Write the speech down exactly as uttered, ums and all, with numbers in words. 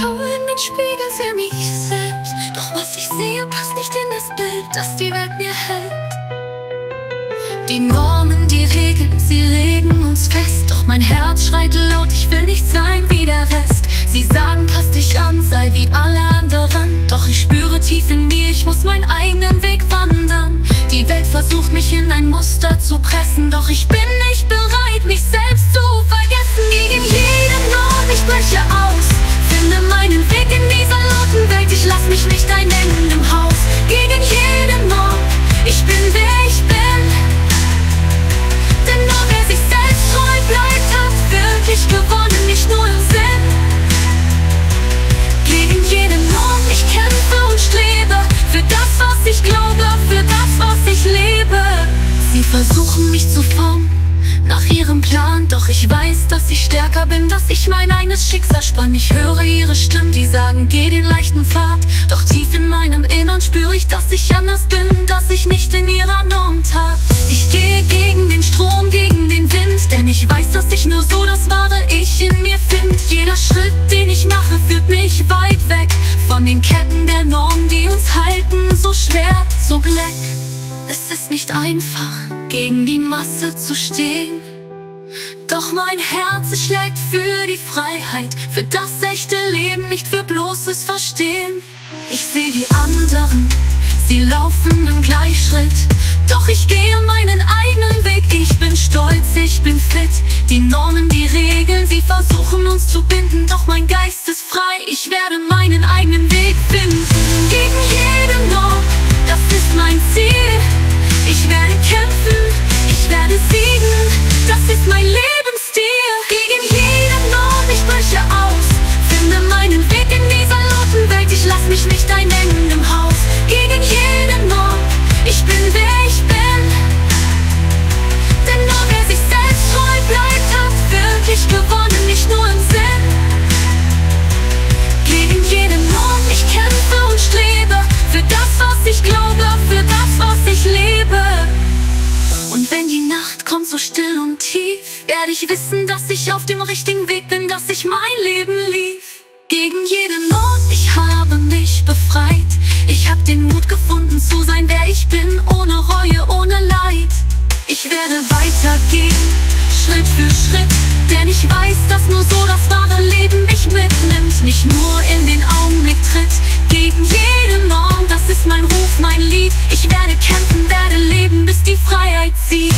schaue in den Spiegel, sehe mich selbst. Doch was ich sehe, passt nicht in das Bild, das die Welt mir hält. Die Normen, die Regeln, sie legen uns fest. Doch mein Herz schreit laut, ich will nicht sein wie der Rest. Sie sagen, pass dich an, sei wie alle anderen. Doch ich spüre tief in mir, ich muss meinen eigenen Weg wandern. Die Welt versucht mich in ein Muster zu pressen, doch ich bin nicht bereit, mich selbst zu vergessen. Gegen jeden Norm, ich breche aus, finde meinen Weg in dieser lauten Welt, ich lass mich nicht einengen im Haus. Gegen jeden Norm, ich bin wer ich bin, denn nur wer sich selbst treu bleibt, hat wirklich gewonnen, nicht nur im Sinn. Gegen jeden Norm, ich kämpfe und strebe, für das, was ich glaube, für das, was ich lebe. Sie versuchen mich zu formen nach ihrem Plan, doch ich weiß, dass ich stärker bin, dass ich mein eigenes Schicksal spann. Ich höre ihre Stimmen, die sagen, geh den leichten Pfad. Doch tief in meinem Innern spüre ich, dass ich anders bin, dass ich nicht in ihrer Norm tat. Ich gehe gegen den Strom, gegen den Wind, denn ich weiß, dass ich nur so das wahre Ich in mir finde. Jeder Schritt, den ich mache, führt mich weit weg von den Ketten der Norm, die uns halten, so schwer, so bleck. Es ist nicht einfach, gegen die Masse zu stehen, doch mein Herz schlägt für die Freiheit, für das echte Leben, nicht für bloßes Verstehen. Ich sehe die anderen, sie laufen im Gleichschritt, doch ich gehe meinen eigenen Weg. Ich bin stolz, ich bin fit. Die Normen, die Regeln, sie versuchen uns zu binden, doch mein Geist ist frei, ich werde meinen eigenen Weg finden. Gegen jede Norm, das ist mein Ziel. Ich werde kämpfen, ich werde siegen, das ist mein Lebensstil. Gegen jede Norm, ich breche aus, finde meinen Weg in dieser lauten Welt, ich lass mich nicht einengen im Haus. Gegen jede Norm, ich bin wer ich bin, denn nur wer sich selbst treu bleibt, hat wirklich gewonnen, nicht nur im Sinn. Gegen jede Norm, ich kämpfe und strebe, für das, was ich glaube, für das, was ich lebe. Und wenn die Nacht kommt, so still und tief, werde ich wissen, dass ich auf dem richtigen Weg bin, dass ich mein Leben lief. Gegen jede Not, ich habe mich befreit. Ich habe den Mut gefunden, zu sein, wer ich bin, ohne Reue, ohne Leid. Ich werde weitergehen, Schritt für Schritt, denn ich weiß, dass nur so das wahre Leben mich mitnimmt, nicht nur in den Augenblick tritt. Gegen jede Norm, das ist mein Ruf, mein Lied. Ich werde kämpfen, werde leben, bis die Freiheit zieht.